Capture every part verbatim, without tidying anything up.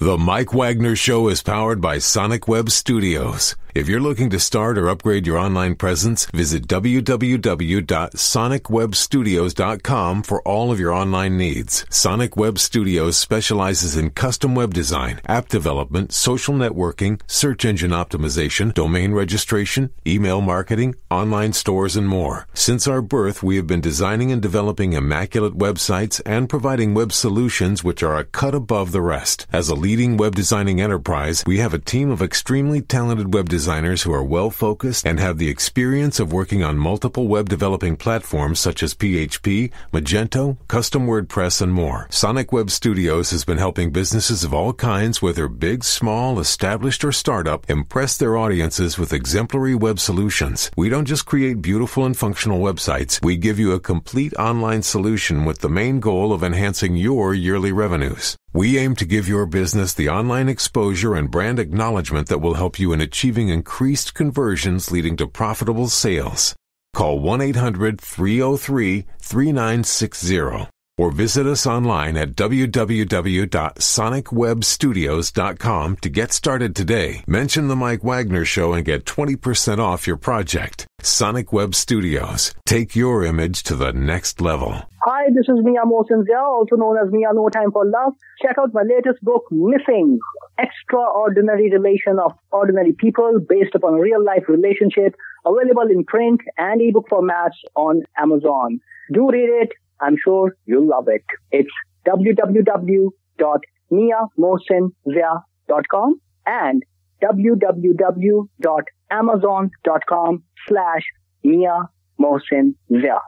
The Mike Wagner Show is powered by Sonic Web Studios. If you're looking to start or upgrade your online presence, visit w w w dot sonic web studios dot com for all of your online needs. Sonic Web Studios specializes in custom web design, app development, social networking, search engine optimization, domain registration, email marketing, online stores, and more. Since our birth, we have been designing and developing immaculate websites and providing web solutions which are a cut above the rest. As a leader leading web designing enterprise, we have a team of extremely talented web designers who are well focused and have the experience of working on multiple web developing platforms such as P H P, Magento, Custom WordPress, and more. Sonic Web Studios has been helping businesses of all kinds, whether big, small, established, or startup, impress their audiences with exemplary web solutions. We don't just create beautiful and functional websites, we give you a complete online solution with the main goal of enhancing your yearly revenues. We aim to give your business the online exposure and brand acknowledgement that will help you in achieving increased conversions leading to profitable sales. Call one eight hundred three oh three three nine six oh or visit us online at w w w dot sonic web studios dot com to get started today. Mention The Mike Wagner Show and get twenty percent off your project. Sonic Web Studios. Take your image to the next level. Hi, this is Mia Mohsenzia, also known as Mia No Time for Love. Check out my latest book, Missing, Extraordinary Relation of Ordinary People, based upon a real-life relationship, available in print and ebook formats on Amazon. Do read it. I'm sure you'll love it. It's w w w dot mia mohsenzia dot com and w w w dot amazon dot com slash mia mohsenzia.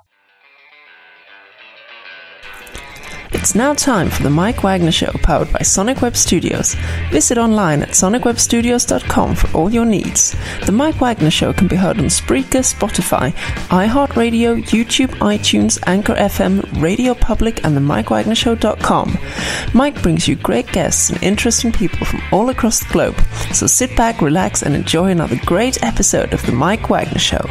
It's now time for The Mike Wagner Show, powered by Sonic Web Studios. Visit online at sonic web studios dot com for all your needs. The Mike Wagner Show can be heard on Spreaker, Spotify, iHeartRadio, YouTube, iTunes, Anchor F M, Radio Public, and the mike wagner show dot com. Mike brings you great guests and interesting people from all across the globe. So sit back, relax, and enjoy another great episode of The Mike Wagner Show.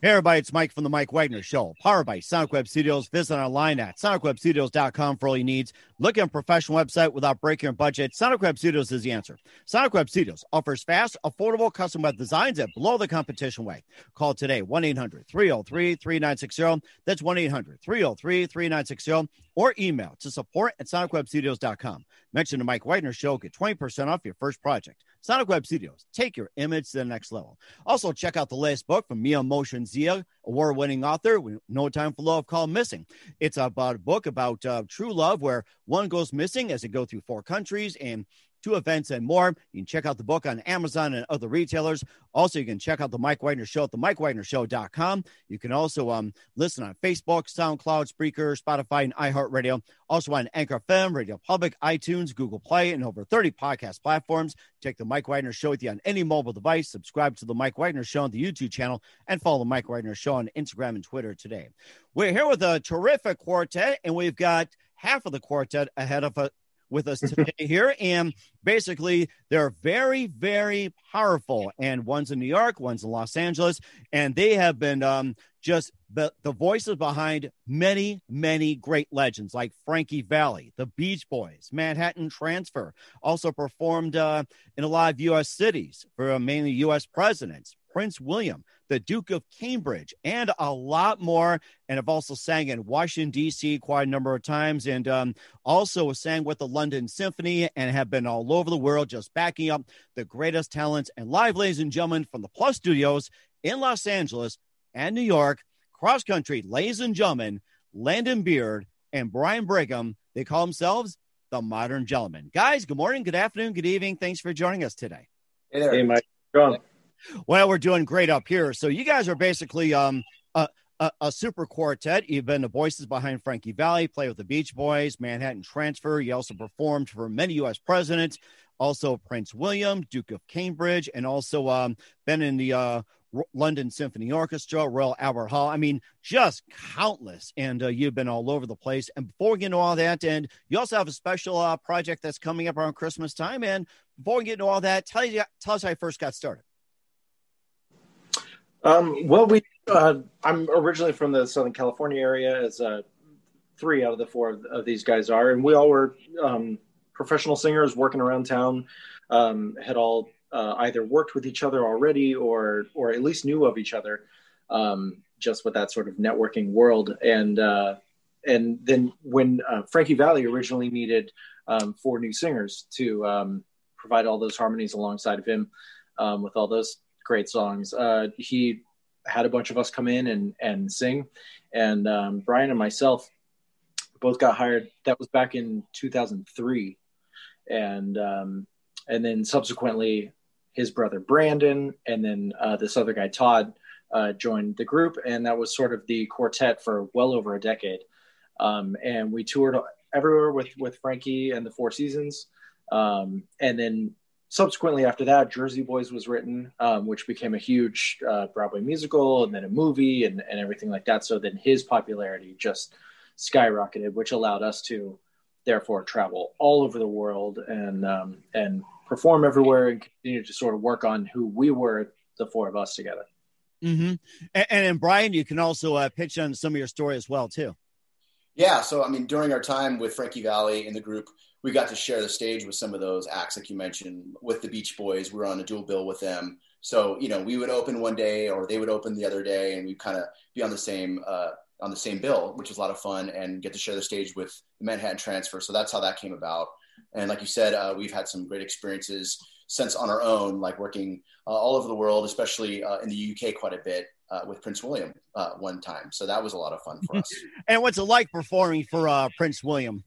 Hey everybody, it's Mike from The Mike Wagner Show, powered by Sonic Web Studios. Visit online at sonic web studios dot com for all your needs. Look at a professional website without breaking your budget. Sonic Web Studios is the answer. Sonic Web Studios offers fast, affordable custom web designs at below the competition way. Call today, one eight hundred three oh three three nine six oh. That's one eight hundred three oh three three nine six oh. Or email to support at sonic web studios dot com. Mention The Mike Wagner Show, get twenty percent off your first project. Sonic Web Studios, take your image to the next level. Also, check out the latest book from Mia Mohsenzia, award-winning author, with No Time for Love, called Missing. It's about a book about uh, true love where one goes missing as they go through four countries and two events and more. You can check out the book on Amazon and other retailers. Also, you can check out The Mike Wagner Show at the mike wagner show dot com. You can also um, listen on Facebook, SoundCloud, Spreaker, Spotify, and iHeartRadio. Also on Anchor F M, Radio Public, iTunes, Google Play, and over thirty podcast platforms. Take The Mike Wagner Show with you on any mobile device. Subscribe to The Mike Wagner Show on the YouTube channel and follow The Mike Wagner Show on Instagram and Twitter today. We're here with a terrific quartet, and we've got half of the quartet ahead of us. With us today here, and basically they're very, very powerful. And one's in New York, one's in Los Angeles, and they have been um, just the, the voices behind many, many great legends like Frankie Valli, The Beach Boys, Manhattan Transfer. Also performed uh, in a lot of U S cities for uh, mainly U S presidents, Prince William, the Duke of Cambridge, and a lot more. And I've also sang in Washington, D C quite a number of times, and um, also sang with the London Symphony and have been all over the world just backing up the greatest talents and live, ladies and gentlemen, from the Plus Studios in Los Angeles and New York, cross country, ladies and gentlemen, Landon Beard and Brian Brigham. They call themselves The Modern Gentlemen. Guys, good morning, good afternoon, good evening. Thanks for joining us today. Hey, there. Hey Mike. Well, we're doing great up here. So you guys are basically um, a, a, a super quartet. You've been the voices behind Frankie Valli, play with the Beach Boys, Manhattan Transfer. You also performed for many U S presidents, also Prince William, Duke of Cambridge, and also um, been in the uh, R- London Symphony Orchestra, Royal Albert Hall. I mean, just countless. And uh, you've been all over the place. And before we get into all that, and you also have a special uh, project that's coming up around Christmas time. And before we get into all that, tell, you, tell us how you first got started. Um, well, we Uh, I'm originally from the Southern California area, as uh, three out of the four of, of these guys are. And we all were um, professional singers working around town, um, had all uh, either worked with each other already or or at least knew of each other, um, just with that sort of networking world. And uh, and then when uh, Frankie Valli originally needed um, four new singers to um, provide all those harmonies alongside of him um, with all those great songs, uh, he had a bunch of us come in and, and sing. And um, Brian and myself both got hired. That was back in two thousand three. And um, and then subsequently his brother Brandon and then uh, this other guy Todd uh, joined the group. And that was sort of the quartet for well over a decade. Um, and we toured everywhere with, with Frankie and the Four Seasons. Um, and then subsequently after that, Jersey Boys was written, um, which became a huge uh, Broadway musical and then a movie and, and everything like that. So then his popularity just skyrocketed, which allowed us to therefore travel all over the world and um, and perform everywhere and continue to sort of work on who we were, the four of us together. Mm-hmm. And, and, and Brian, you can also uh, pitch on some of your story as well, too. Yeah. So, I mean, during our time with Frankie Valli in the group, we got to share the stage with some of those acts like you mentioned with the Beach Boys. We were on a dual bill with them. So, you know, we would open one day or they would open the other day and we'd kind of be on the same, uh, on the same bill, which was a lot of fun and get to share the stage with the Manhattan Transfer. So that's how that came about. And like you said, uh, we've had some great experiences since on our own, like working uh, all over the world, especially uh, in the U K quite a bit uh, with Prince William uh, one time. So that was a lot of fun for us. And what's it like performing for uh, Prince William?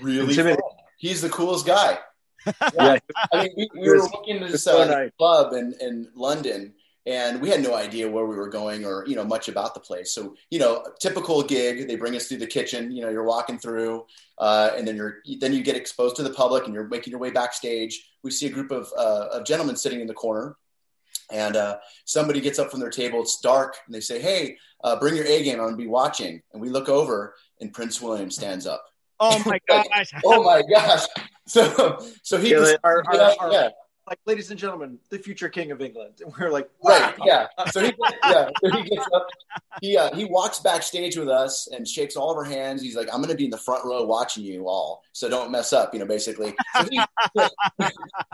Really fun. He's the coolest guy. Yeah. I mean, we, we were looking at this uh, so club in, in London, and we had no idea where we were going or, you know, much about the place. So, you know, a typical gig, they bring us through the kitchen, you know, you're walking through uh, and then you're then you get exposed to the public and you're making your way backstage. We see a group of, uh, of gentlemen sitting in the corner. And uh, somebody gets up from their table. It's dark. And they say, hey, uh, bring your A game. I'm going to be watching. And we look over and Prince William stands up. Oh my gosh! Oh my gosh! So, so he, yeah, was, our, our, yeah, our, yeah. like, ladies and gentlemen, the future king of England. And we're like, wow. Right, yeah. So he, yeah, so he gets up. He uh, he walks backstage with us and shakes all of our hands. He's like, I'm going to be in the front row watching you all, so don't mess up. You know, basically, so he,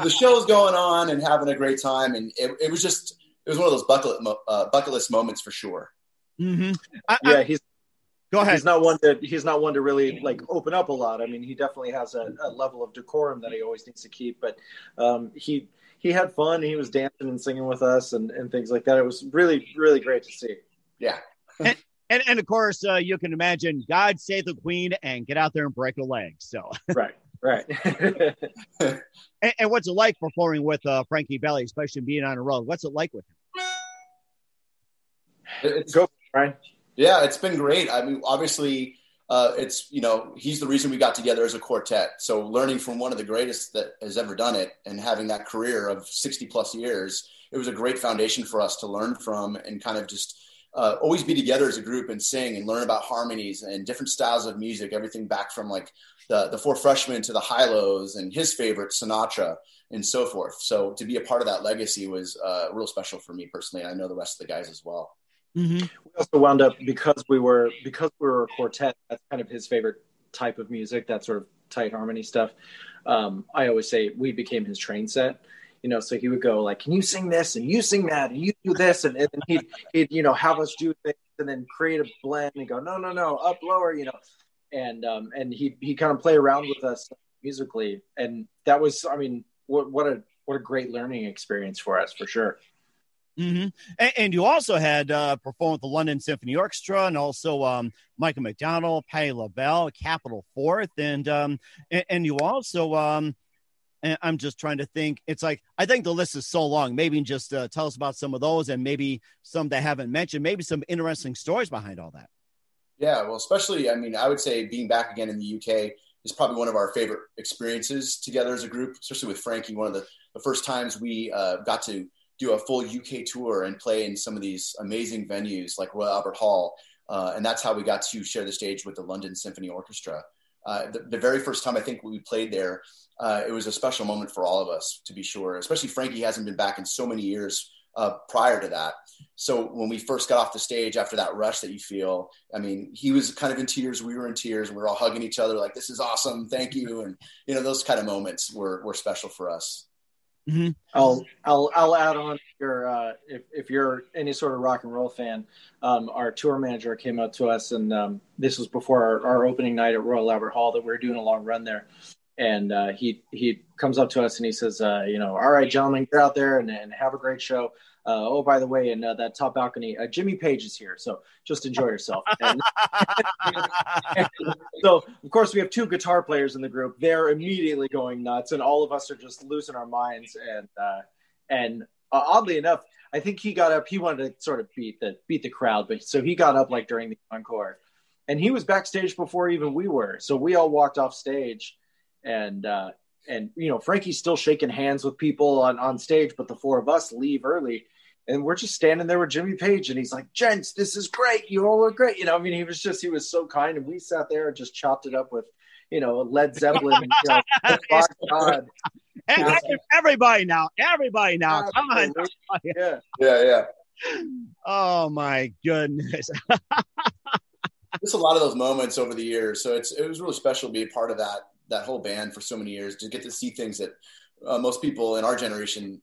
the show's going on and having a great time, and it, it was just it was one of those bucket uh, bucket list moments for sure. Mm-hmm. I, yeah, I, he's. Go ahead. He's not one to he's not one to really like open up a lot. I mean, he definitely has a, a level of decorum that he always needs to keep. But um, he he had fun. He was dancing and singing with us and, and things like that. It was really, really great to see. Yeah. And and, and of course, uh, you can imagine God save the Queen and get out there and break a leg. So right, right. and, and what's it like performing with uh, Frankie Valli, especially being on a road? What's it like with him? It's go, Brian. Yeah, it's been great. I mean, obviously, uh, it's, you know, he's the reason we got together as a quartet. So learning from one of the greatest that has ever done it and having that career of sixty plus years, it was a great foundation for us to learn from and kind of just uh, always be together as a group and sing and learn about harmonies and different styles of music, everything back from like the, the Four Freshmen to the Hi-Los and his favorite Sinatra and so forth. So to be a part of that legacy was uh, real special for me personally. And I know the rest of the guys as well. Mm-hmm. We also wound up because we were because we were a quartet. That's kind of his favorite type of music, that sort of tight harmony stuff. Um, I always say we became his train set, you know. So he would go like, "Can you sing this and you sing that and you do this?" And, and then he'd, he'd you know have us do things and then create a blend and go, "No, no, no, up lower," you know. And um, and he he kind of play around with us musically, and that was, I mean, what what a what a great learning experience for us for sure. Mm-hmm. And, and you also had uh, performed with the London Symphony Orchestra and also um, Michael McDonald, Patti LaBelle, Capital Fourth, and um, and, and you also. Um, and I'm just trying to think. It's like I think the list is so long. Maybe just uh, tell us about some of those, and maybe some that haven't mentioned. Maybe some interesting stories behind all that. Yeah, well, especially I mean, I would say being back again in the U K is probably one of our favorite experiences together as a group, especially with Frankie. One of the, the first times we uh, got to do a full U K tour and play in some of these amazing venues like Royal Albert Hall. Uh, and that's how we got to share the stage with the London Symphony Orchestra. Uh, the, the very first time I think we played there, uh, it was a special moment for all of us, to be sure, especially Frankie hasn't been back in so many years uh, prior to that. So when we first got off the stage after that rush that you feel, I mean, he was kind of in tears. We were in tears. And we were all hugging each other like, this is awesome. Thank you. And, you know, those kind of moments were, were special for us. Mm-hmm. I'll, I'll, I'll add on your, uh, if, if you're any sort of rock and roll fan, um, our tour manager came up to us and, um, this was before our, our opening night at Royal Albert Hall that we were doing a long run there. And, uh, he, he comes up to us and he says, uh, you know, all right, gentlemen, get out there and, and have a great show. Uh, oh, by the way, in uh, that top balcony, uh, Jimmy Page is here. So just enjoy yourself. And, and so, of course, we have two guitar players in the group. They're immediately going nuts. And all of us are just losing our minds. And uh, and uh, oddly enough, I think he got up. He wanted to sort of beat the beat the crowd. But so he got up like during the encore. And he was backstage before even we were. So we all walked off stage. And uh, and, you know, Frankie's still shaking hands with people on, on stage. But the four of us leave early. And we're just standing there with Jimmy Page. And he's like, gents, this is great. You all are great. You know, I mean, he was just, he was so kind. And we sat there and just chopped it up with, you know, Led Zeppelin. And, you know, oh, God. And I mean, everybody now. Everybody now. Come on. Yeah. Yeah, yeah. Oh, my goodness. Just a lot of those moments over the years. So it's it was really special to be a part of that, that whole band for so many years, to get to see things that uh, most people in our generation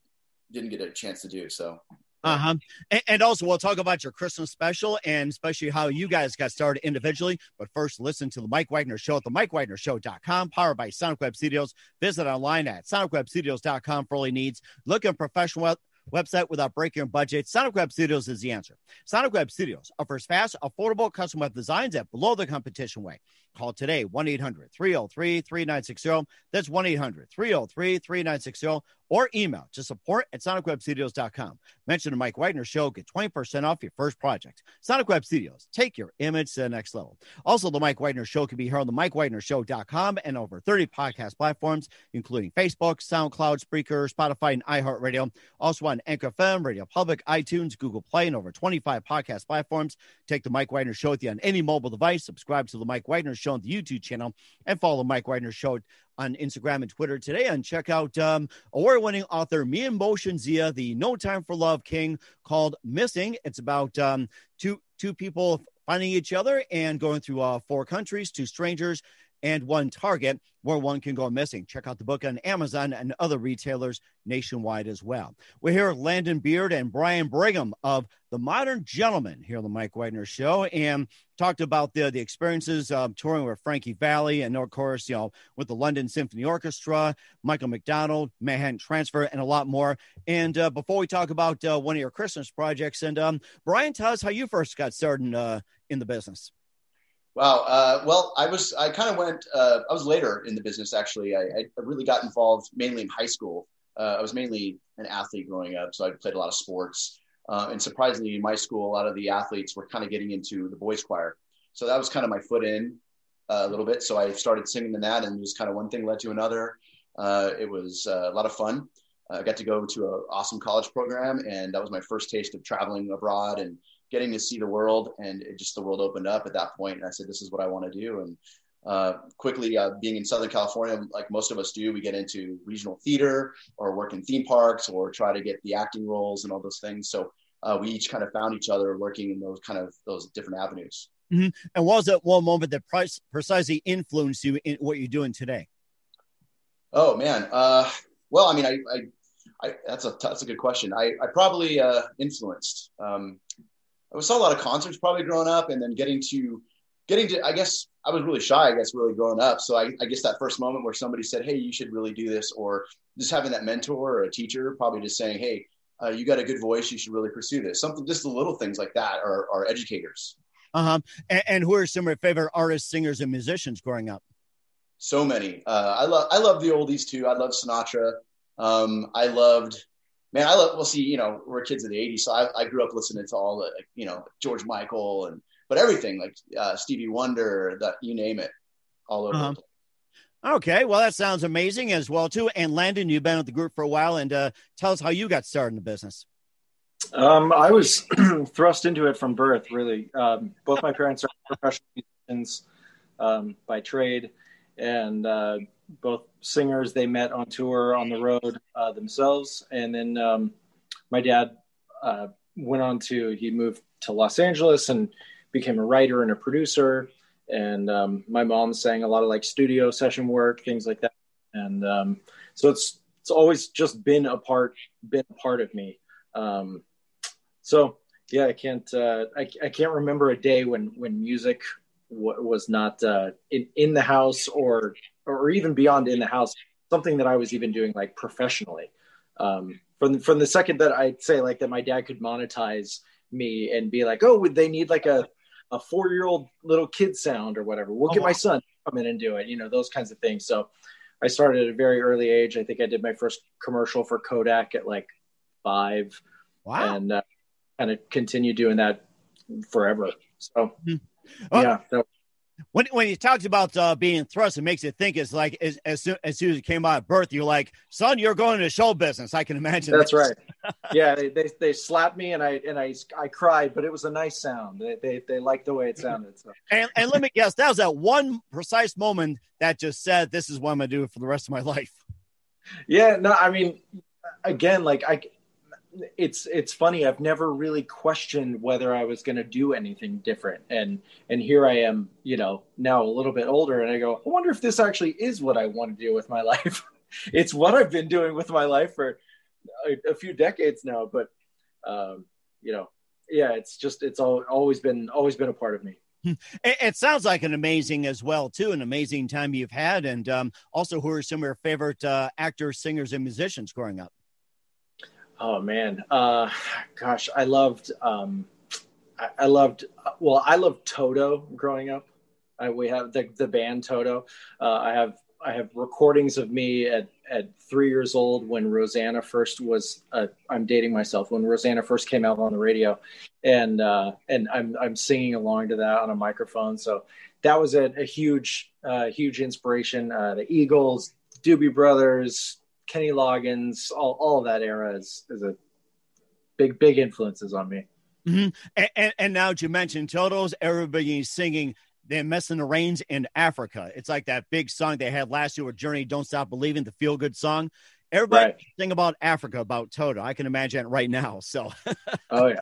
didn't get a chance to do. So. Uh-huh. And, and also we'll talk about your Christmas special and especially how you guys got started individually. But first, listen to The Mike Wagner Show at the mike wagner show dot com, powered by Sonic Web Studios. Visit online at sonic web studios dot com for all your needs. Look at professional web- website without breaking your budget. Sonic Web Studios is the answer. Sonic Web Studios offers fast, affordable custom web designs at below the competition way. Call today, one eight hundred three oh three three nine six oh. That's one eight hundred three oh three three nine six oh. Or email to support at sonic web studios dot com. Mention the Mike Wagner Show, get twenty percent off your first project. Sonic Web Studios, take your image to the next level. Also, the Mike Wagner Show can be heard on the mike wagner show dot com and over thirty podcast platforms, including Facebook, SoundCloud, Spreaker, Spotify, and iHeartRadio. Also on Anchor F M, Radio Public, iTunes, Google Play, and over twenty-five podcast platforms. Take the Mike Wagner Show with you on any mobile device. Subscribe to the Mike Wagner Show on the YouTube channel and follow the Mike Wagner Show on Instagram and Twitter today, and check out um, award-winning author Mia Mohsenzia, the No Time for Love King, called Missing. It's about um, two two people finding each other and going through uh, four countries, two strangers, and one target where one can go missing. Check out the book on Amazon and other retailers nationwide as well. We're here with Landon Beard and Brian Brigham of The Modern Gentlemen here on The Mike Wagner Show, and talked about the, the experiences um, touring with Frankie Valli and, of course, you know, with the London Symphony Orchestra, Michael McDonald, Manhattan Transfer, and a lot more. And uh, before we talk about uh, one of your Christmas projects, and um, Brian, tell us how you first got started in, uh, in the business. Wow. Uh, well, I was, I kind of went, uh, I was later in the business, actually. I, I really got involved mainly in high school. Uh, I was mainly an athlete growing up, so I played a lot of sports. Uh, and surprisingly, in my school, a lot of the athletes were kind of getting into the boys choir. So that was kind of my foot in uh, a little bit. So I started singing in that, and it was kind of one thing led to another. Uh, it was uh, a lot of fun. Uh, I got to go to an awesome college program, and that was my first taste of traveling abroad and getting to see the world, and it just, the world opened up at that point. And I said, this is what I want to do. And uh, quickly uh, being in Southern California, like most of us do, we get into regional theater or work in theme parks or try to get the acting roles and all those things. So uh, we each kind of found each other working in those kind of those different avenues. Mm-hmm. And what was that one moment that price, precisely influenced you in what you're doing today? Oh man. Uh, well, I mean, I, I, I that's a, that's a good question. I, I probably uh, influenced, um, I saw a lot of concerts probably growing up, and then getting to, getting to, I guess I was really shy, I guess, really growing up. So I, I guess that first moment where somebody said, hey, you should really do this, or just having that mentor or a teacher probably just saying, hey, uh, you got a good voice, you should really pursue this. Something, just the little things like that are, are educators. Uh-huh. And, and who are some of your favorite artists, singers, and musicians growing up? So many. Uh, I love, I love the oldies too. I love Sinatra. Um, I loved, Man, I love, we'll see, you know, we're kids of the eighties. So I, I grew up listening to all the, like, you know, George Michael and, but everything like uh, Stevie Wonder, that, you name it, all over. Uh-huh. Okay. Well, that sounds amazing as well too. And Landon, you've been with the group for a while, and uh, tell us how you got started in the business. Um, I was thrust into it from birth, really. Um, both my parents are professional musicians um, by trade, and uh, both singers. They met on tour on the road uh, themselves. And then um, my dad uh, went on to, he moved to Los Angeles and became a writer and a producer. And um, my mom sang a lot of like studio session work, things like that. And um, so it's it's always just been a part, been a part of me. Um, so yeah, I can't uh, I, I can't remember a day when when music w- was not uh, in in the house or or even beyond in the house. Something that I was even doing like professionally. Um, from from the second that I'd say like that, my dad could monetize me and be like, oh, would they need like a a four-year-old little kid sound or whatever. We'll oh, get my son to come in and do it, you know, those kinds of things. So I started at a very early age. I think I did my first commercial for Kodak at like five. Wow. And uh, kind of continue doing that forever. So, oh. yeah. So. When when he talks about uh, being thrust, it makes you think it's like as as soon, as soon as it came out of birth, you're like, son, you're going into show business. I can imagine. That's this. Right. Yeah, they, they they slapped me and I and I I cried, but it was a nice sound. They they, they liked the way it sounded. So. And and let me guess, that was that one precise moment that just said, "This is what I'm gonna do for the rest of my life." Yeah. No, I mean, again, like I, it's it's funny. I've never really questioned whether I was going to do anything different, and and here I am, you know, now a little bit older, and I go, I wonder if this actually is what I want to do with my life. It's what I've been doing with my life for a, a few decades now, but um, you know, yeah, it's just it's all, always been always been a part of me. It sounds like an amazing as well, too, an amazing time you've had, and um, also, who are some of your favorite uh, actors, singers, and musicians growing up? Oh man, uh, gosh, I loved, um, I, I loved, well, I loved Toto growing up. I, we have the, the band Toto. Uh, I have, I have recordings of me at, at three years old when Rosanna first was, uh, I'm dating myself, when Rosanna first came out on the radio, and, uh, and I'm, I'm singing along to that on a microphone. So that was a, a huge, uh, huge inspiration. Uh, the Eagles, Doobie Brothers, Kenny Loggins, all, all that era is, is a big, big influences on me. Mm-hmm. And, and, and now that you mentioned Toto's, everybody's singing "They're Messing the Reins in Africa." It's like that big song they had last year with Journey, "Don't Stop Believing," the feel-good song. Everybody right. sing about Africa, about Toto. I can imagine it right now. So, oh, yeah.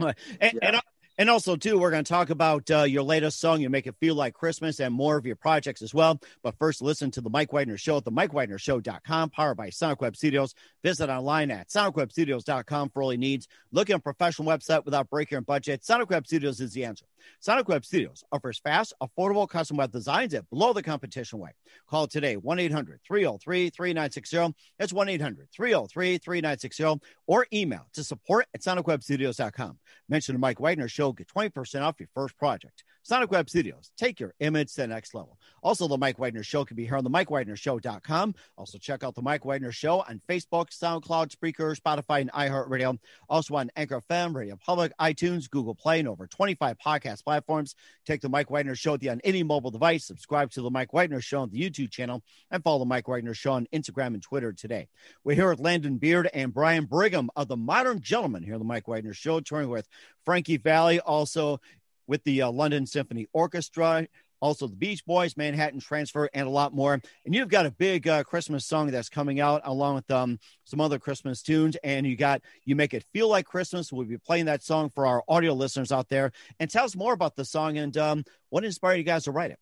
And, yeah. and And also, too, we're going to talk about uh, your latest song, "You Make It Feel Like Christmas," and more of your projects as well. But first, listen to The Mike Wagner Show at the mike wagner show dot com, powered by Sonic Web Studios. Visit online at sonic web studios dot com for all your needs. Look at a professional website without breaking your budget. Sonic Web Studios is the answer. Sonic Web Studios offers fast, affordable custom web designs at below the competition way. Call today, one eight hundred three oh three three nine six oh. That's one eight hundred three oh three three nine six oh. Or email to support at sonic web studios dot com. Mention The Mike Wagner Show. Get twenty percent off your first project. Sonic Web Studios, take your image to the next level. Also, The Mike Wagner Show can be heard on the mike wagner show dot com. Also, check out The Mike Wagner Show on Facebook, SoundCloud, Spreaker, Spotify, and iHeartRadio. Also on Anchor F M, Radio Public, iTunes, Google Play, and over twenty-five podcast platforms. Take The Mike Wagner Show with you on any mobile device. Subscribe to The Mike Wagner Show on the YouTube channel and follow The Mike Wagner Show on Instagram and Twitter today. We're here with Landon Beard and Brian Brigham of The Modern Gentlemen here on The Mike Wagner Show, touring with Frankie Valli, also with the uh, London Symphony Orchestra, also the Beach Boys, Manhattan Transfer, and a lot more. And you've got a big uh, Christmas song that's coming out along with um, some other Christmas tunes. And you got "You Make It Feel Like Christmas." We'll be playing that song for our audio listeners out there. And tell us more about the song and um, what inspired you guys to write it.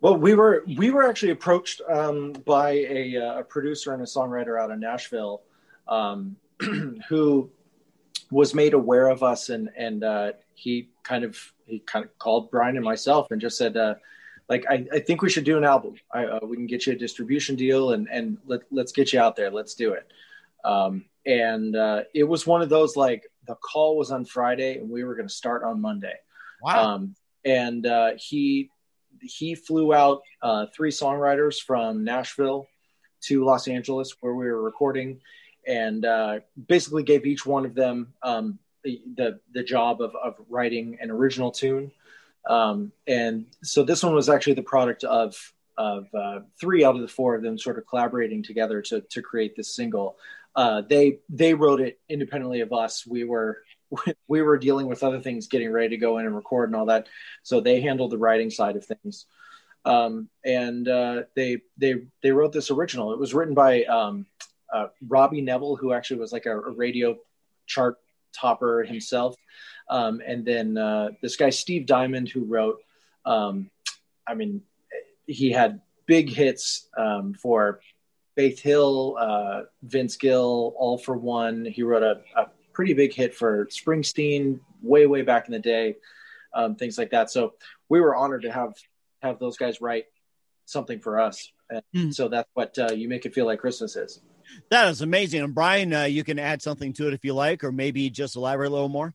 Well, we were we were actually approached um, by a, uh, a producer and a songwriter out of Nashville um, who was made aware of us, and and uh, he kind of he kind of called Brian and myself and just said, uh, like, I, I think we should do an album. I, uh, we can get you a distribution deal, and and let, let's get you out there. Let's do it. Um, and uh, it was one of those, like, the call was on Friday, and we were going to start on Monday. Wow. Um, and uh, he he flew out uh, three songwriters from Nashville to Los Angeles where we were recording, and uh, basically gave each one of them um, the the job of, of writing an original tune. Um, and so this one was actually the product of of uh, three out of the four of them sort of collaborating together to to create this single. Uh, they they wrote it independently of us. We were we were dealing with other things, getting ready to go in and record and all that. So they handled the writing side of things. Um, and uh, they they they wrote this original. It was written by Um, uh, Robbie Neville, who actually was like a, a radio chart topper himself. Um, and then uh, this guy, Steve Diamond, who wrote, um, I mean, he had big hits um, for Faith Hill, uh, Vince Gill, All for One. He wrote a, a pretty big hit for Springsteen way, way back in the day, um, things like that. So we were honored to have, have those guys write something for us. And mm. so that's what uh, You Make It Feel Like Christmas is. That is amazing. And Brian, uh, you can add something to it if you like, or maybe just elaborate a little more.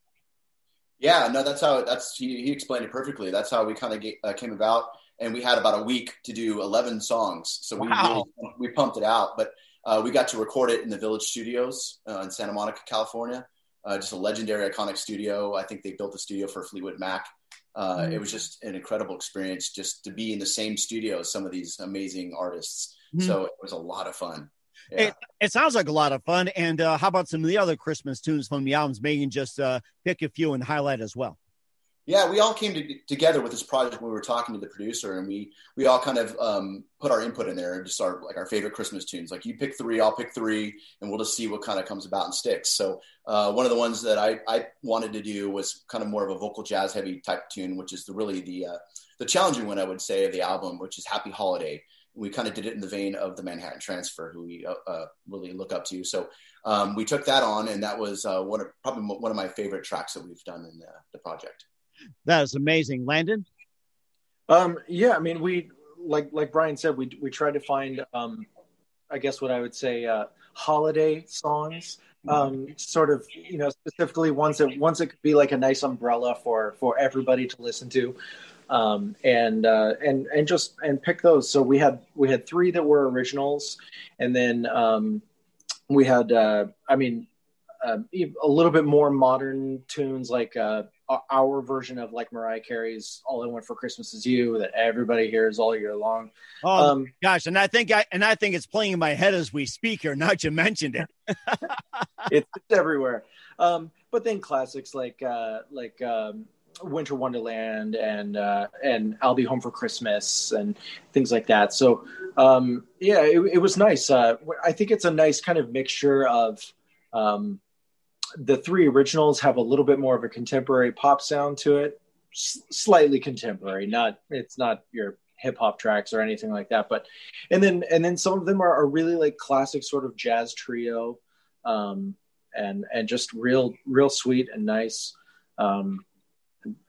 Yeah, no, that's how that's, he, he explained it perfectly. That's how we kind of uh, came about. And we had about a week to do eleven songs. So we wow. really, we pumped it out, but uh, we got to record it in the Village Studios uh, in Santa Monica, California. Uh, just a legendary, iconic studio. I think they built the studio for Fleetwood Mac. Uh, mm-hmm. It was just an incredible experience just to be in the same studio as some of these amazing artists. Mm-hmm. So it was a lot of fun. Yeah. It, it sounds like a lot of fun. And uh, how about some of the other Christmas tunes from the albums? Maybe you can just uh, pick a few and highlight as well. Yeah, we all came to, together with this project when we were talking to the producer, and we we all kind of um, put our input in there and just our like our favorite Christmas tunes. Like you pick three, I'll pick three, and we'll just see what kind of comes about and sticks. So uh, one of the ones that I, I wanted to do was kind of more of a vocal jazz heavy type tune, which is the, really the uh, the challenging one I would say of the album, which is Happy Holiday. We kind of did it in the vein of the Manhattan Transfer, who we uh, uh, really look up to. So um, we took that on, and that was uh, one of, probably one of my favorite tracks that we've done in the, the project. That is amazing. Landon? Um, yeah, I mean, we, like like Brian said, we we tried to find, um, I guess what I would say, uh, holiday songs, um, sort of, you know, specifically ones that, ones that could be like a nice umbrella for, for everybody to listen to. Um, and, uh, and, and just, and pick those. So we had, we had three that were originals, and then, um, we had, uh, I mean, uh, a little bit more modern tunes, like, uh, our version of like Mariah Carey's All I Want for Christmas Is You that everybody hears all year long. Oh um, gosh. And I think I, and I think it's playing in my head as we speak here. Now that you mentioned it. it's, it's everywhere. Um, but then classics like, uh, like, um, Winter Wonderland and uh and I'll Be Home for Christmas and things like that. So um yeah it, it was nice. uh I think it's a nice kind of mixture of um the three originals have a little bit more of a contemporary pop sound to it, S- slightly contemporary, not it's not your hip-hop tracks or anything like that, but and then and then some of them are, are really like classic sort of jazz trio, um and and just real real sweet and nice. um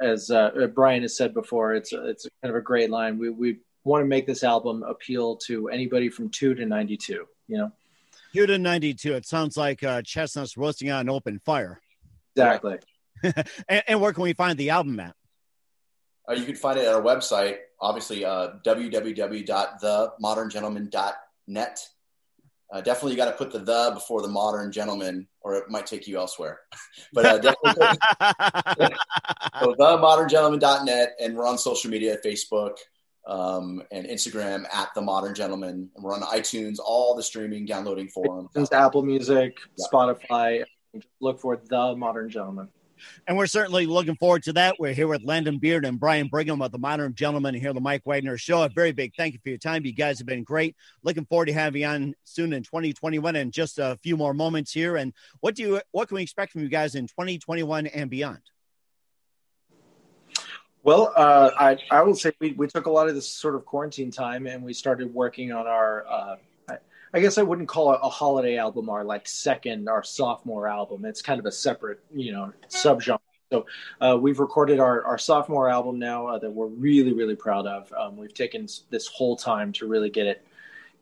As uh, Brian has said before, it's it's kind of a great line. We we want to make this album appeal to anybody from two to ninety-two. You know, two to ninety-two. It sounds like uh, chestnuts roasting on an open fire. Exactly. and, and where can we find the album at? Uh, you can find it at our website, obviously uh, w w w dot the modern gentlemen dot net. Uh, definitely, you got to put the "the" before the Modern Gentleman, or it might take you elsewhere. But uh, definitely, so the modern gentlemen dot net, and we're on social media: Facebook um, and Instagram at The Modern Gentlemen. And we're on iTunes, all the streaming, downloading for them. Apple Music, yeah. Spotify. Look for The Modern Gentleman. And we're certainly looking forward to that. We're here with Landon Beard and Brian Brigham of The Modern Gentlemen here on The Mike Wagner Show. A very big thank you for your time. You guys have been great. Looking forward to having you on soon in twenty twenty-one and just a few more moments here. And what do you, what can we expect from you guys in twenty twenty-one and beyond? Well, uh, I, I will say we, we took a lot of this sort of quarantine time and we started working on our, uh, I guess I wouldn't call it a holiday album, our like second, our sophomore album. It's kind of a separate, you know, subgenre. So uh, we've recorded our, our sophomore album now uh, that we're really, really proud of. Um, we've taken this whole time to really get it,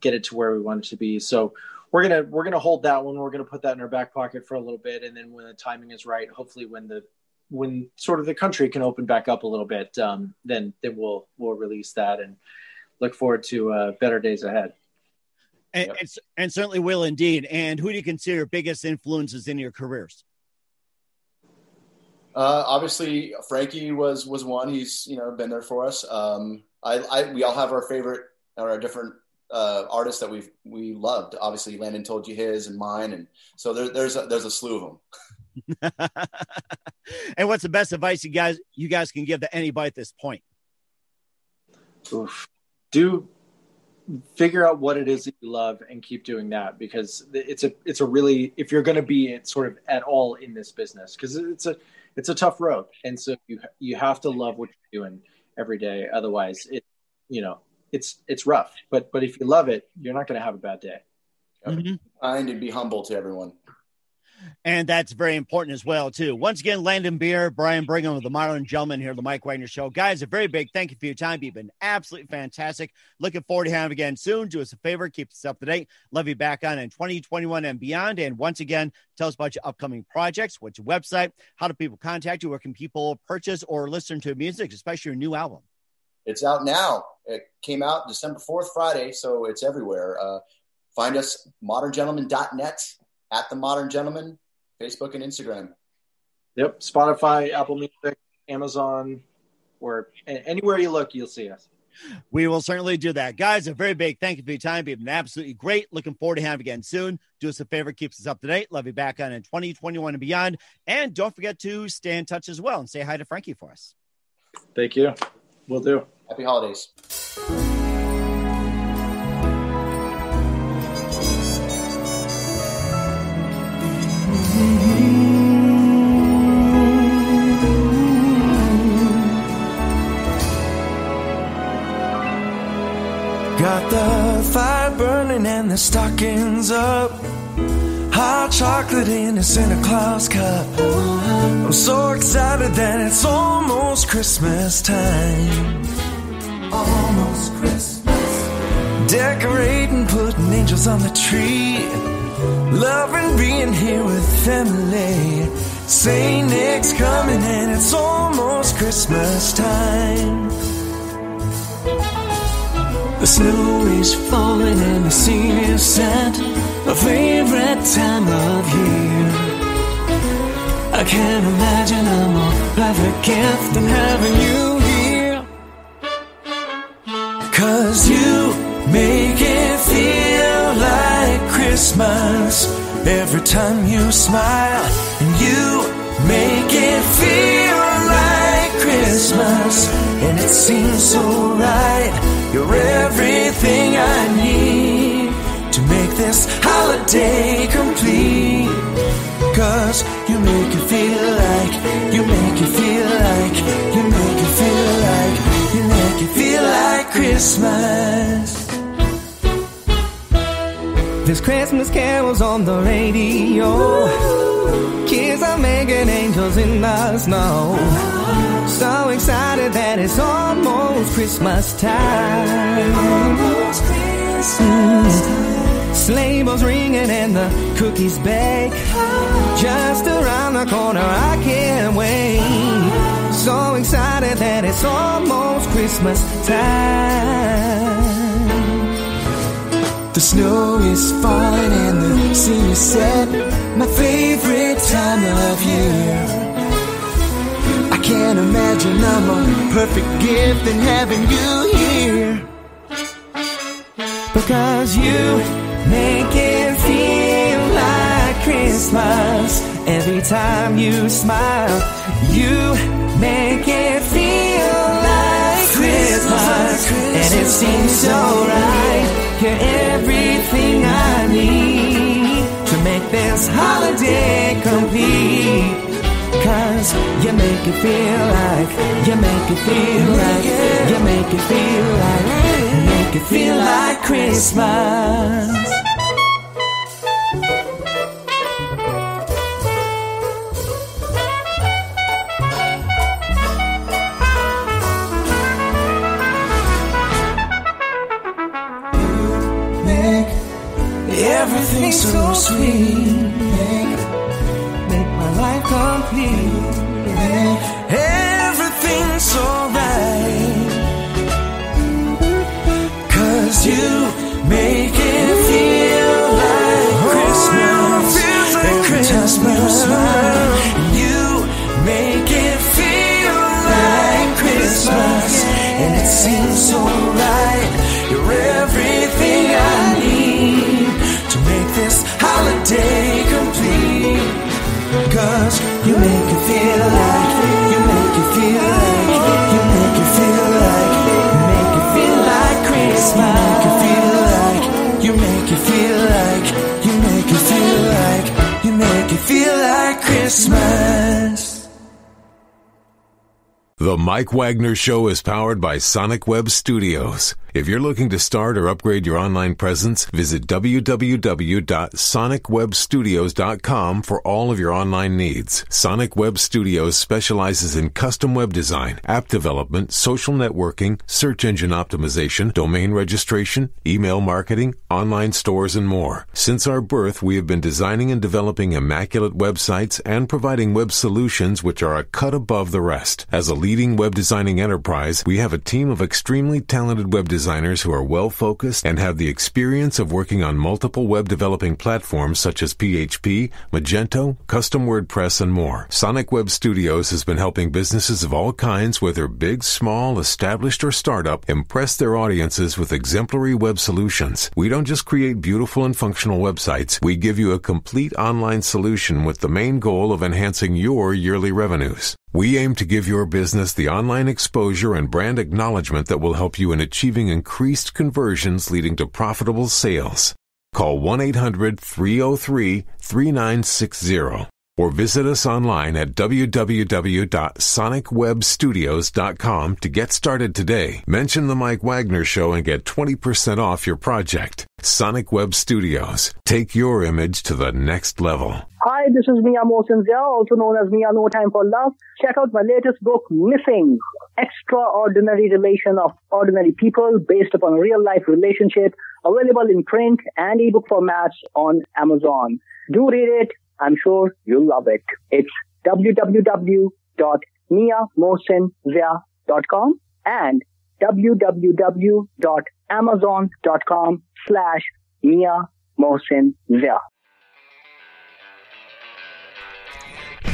get it to where we want it to be. So we're going to, we're going to hold that one. We're going to put that in our back pocket for a little bit. And then when the timing is right, hopefully when the, when sort of the country can open back up a little bit, um, then, then we'll, we'll release that and look forward to uh, better days ahead. And, yep. and, and certainly will indeed. And who do you consider your biggest influences in your careers? Uh, obviously, Frankie was was one. He's you know been there for us. Um, I, I we all have our favorite or our different uh, artists that we we loved. Obviously, Landon told you his and mine, and so there, there's a, there's a slew of them. And what's the best advice you guys you guys can give to anybody at this point? Oof. Do. figure out what it is that you love and keep doing that, because it's a, it's a really, if you're going to be at sort of at all in this business, because it's a, it's a tough road. And so you, you have to love what you're doing every day. Otherwise it, you know, it's, it's rough, but, but if you love it, you're not going to have a bad day. Mm-hmm. And be humble to everyone. And that's very important as well, too. Once again, Landon Beard, Brian Brigham of The Modern Gentlemen here at The Mike Wagner Show. Guys, a very big thank you for your time. You've been absolutely fantastic. Looking forward to having you again soon. Do us a favor. Keep us up to date. Love you back on in twenty twenty-one and beyond. And once again, tell us about your upcoming projects. What's your website? How do people contact you? Where can people purchase or listen to music, especially your new album? It's out now. It came out December fourth, Friday, so it's everywhere. Uh, find us, modern gentlemen dot net. At The Modern Gentlemen, Facebook and Instagram. Yep. Spotify, Apple Music, Amazon, or anywhere you look, you'll see us. We will certainly do that. Guys, a very big thank you for your time. You've been absolutely great. Looking forward to having you again soon. Do us a favor. Keeps us up to date. Love you back on in twenty twenty-one and beyond. And don't forget to stay in touch as well and say hi to Frankie for us. Thank you. Will do. Happy holidays. Got the fire burning and the stockings up, hot chocolate in a Santa Claus cup. I'm so excited that it's almost Christmas time. Almost Christmas. Decorating, putting angels on the tree, loving being here with family. Saint Nick's coming and it's almost Christmas time. The snow is falling and the scene is set, my favorite time of year. I can't imagine a more perfect gift than having you here. Cause you make it feel like Christmas every time you smile. And you make it feel like Christmas, and it seems so right. You're everything I need to make this holiday complete. Cause you make it feel like, you make it feel like, you make it feel like, you make it feel like Christmas. There's Christmas carols on the radio, kids are making angels in the snow. So excited that it's almost Christmas time. Almost Christmas time. Sleigh bells ringing and the cookies bake. Just around the corner, I can't wait. So excited that it's almost Christmas time. The snow is falling and the scene is set, my favorite time of year. Can't imagine I'm a perfect gift in having you here. Because you make it feel like Christmas every time you smile. You make it feel like Christmas, and it seems so right. You're everything I need to make this holiday complete. Cause you make it feel like, you make it feel like, you make it feel like, you make it feel like Christmas. You make everything so sweet. Life complete, everything's so right. Cause you make it feel like Christmas, feels like Christmas. You smile, you make it feel like Christmas, and it seems so right. You're everything I need to make this holiday complete. Cause you make it feel like, you make it feel like, you make it feel like, you make it feel like Christmas. Christmas. The Mike Wagner Show is powered by Sonic Web Studios. If you're looking to start or upgrade your online presence, visit w w w dot sonic web studios dot com for all of your online needs. Sonic Web Studios specializes in custom web design, app development, social networking, search engine optimization, domain registration, email marketing, online stores, and more. Since our birth, we have been designing and developing immaculate websites and providing web solutions which are a cut above the rest. As a leading web designing enterprise, we have a team of extremely talented web designers designers who are well focused and have the experience of working on multiple web developing platforms such as P H P, Magento, Custom WordPress, and more. Sonic Web Studios has been helping businesses of all kinds, whether big, small, established, or startup, impress their audiences with exemplary web solutions. We don't just create beautiful and functional websites. We give you a complete online solution with the main goal of enhancing your yearly revenues. We aim to give your business the online exposure and brand acknowledgement that will help you in achieving increased conversions leading to profitable sales. Call one eight hundred three oh three three nine six oh or visit us online at w w w dot sonic web studios dot com to get started today. Mention The Mike Wagner Show and get twenty percent off your project. Sonic Web Studios. Take your image to the next level. Hi, this is Mia Mohsenzia, also known as Mia No Time for Love. Check out my latest book, Missing: Extraordinary Relation of Ordinary People, based upon a real-life relationship, available in print and ebook formats on Amazon. Do read it. I'm sure you'll love it. It's w w w dot mia mohsenzia dot com and w w w dot amazon dot com slash mia mohsenzia.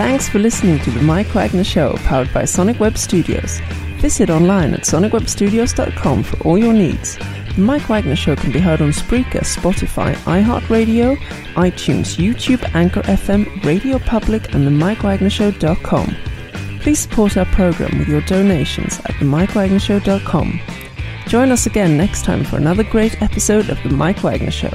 Thanks for listening to The Mike Wagner Show, powered by Sonic Web Studios. Visit online at sonic web studios dot com for all your needs. The Mike Wagner Show can be heard on Spreaker, Spotify, iHeartRadio, iTunes, YouTube, Anchor F M, Radio Public, and the mike wagner show dot com. Please support our program with your donations at the mike wagner show dot com. Join us again next time for another great episode of The Mike Wagner Show.